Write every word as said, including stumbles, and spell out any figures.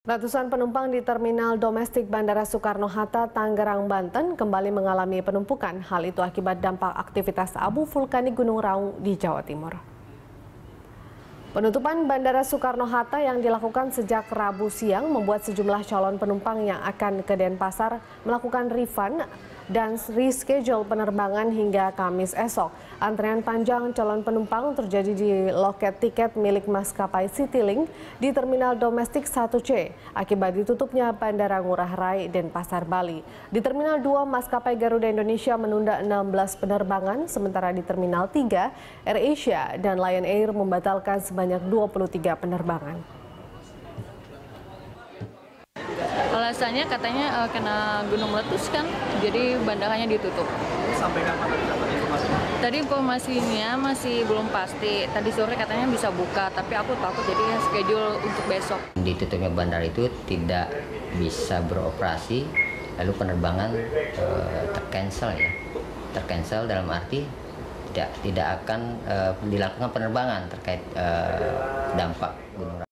Ratusan penumpang di terminal domestik Bandara Soekarno-Hatta, Tangerang, Banten kembali mengalami penumpukan. Hal itu akibat dampak aktivitas abu vulkanik Gunung Raung di Jawa Timur. Penutupan Bandara Soekarno-Hatta yang dilakukan sejak Rabu siang membuat sejumlah calon penumpang yang akan ke Denpasar melakukan refund dan reschedule penerbangan hingga Kamis esok. Antrean panjang calon penumpang terjadi di loket tiket milik maskapai Citilink di terminal domestik satu C akibat ditutupnya Bandara Ngurah Rai Denpasar, Bali. Di terminal dua, maskapai Garuda Indonesia menunda enam belas penerbangan, sementara di terminal tiga, AirAsia dan Lion Air membatalkan sebanyak dua puluh tiga penerbangan. Alasannya katanya uh, kena gunung meletus kan, jadi bandaranya ditutup. Sampai kapan dapat informasinya? Tadi informasinya masih belum pasti. Tadi sore katanya bisa buka, tapi aku takut jadi schedule untuk besok. Ditutupnya bandara itu tidak bisa beroperasi, lalu penerbangan uh, tercancel ya. Tercancel dalam arti tidak tidak akan uh, dilakukan penerbangan terkait uh, dampak gunung.